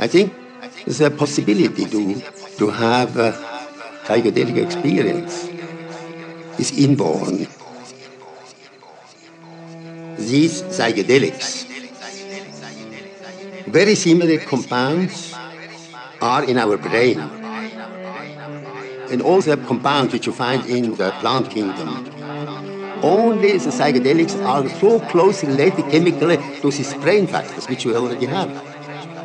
I think there's a possibility to have a psychedelic experience. It's inborn. These psychedelics, very similar compounds are in our brain. And all the compounds which you find in the plant kingdom, only the psychedelics are so closely related chemically to these brain factors which we already have.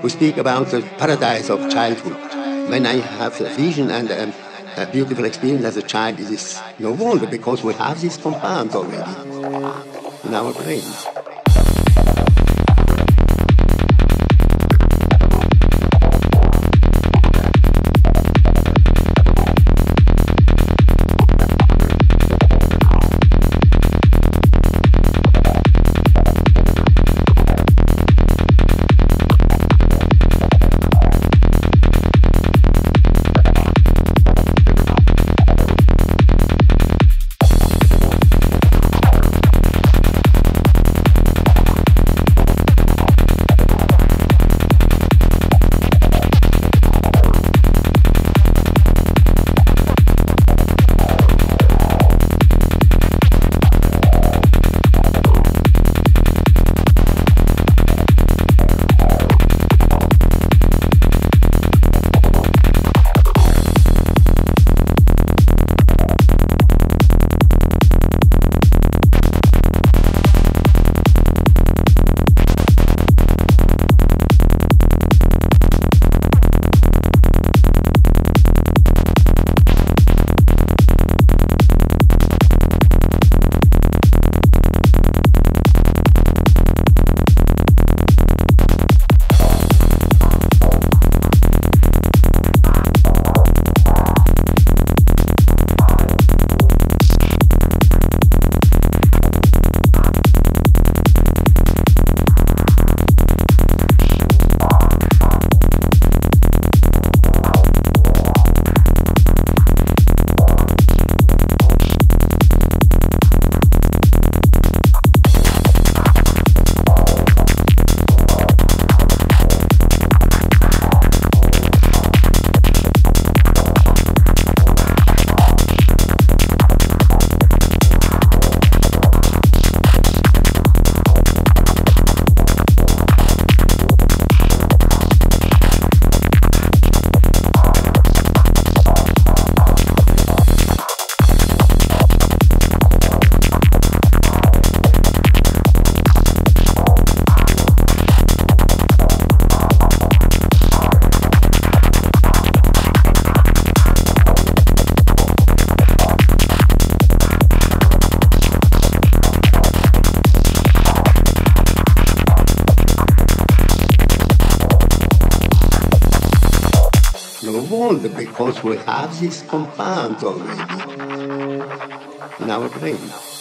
We speak about the paradise of childhood. When I have the vision and a beautiful experience as a child, it is no wonder because we have these compounds already in our brains. Because we have these compounds already in our brain.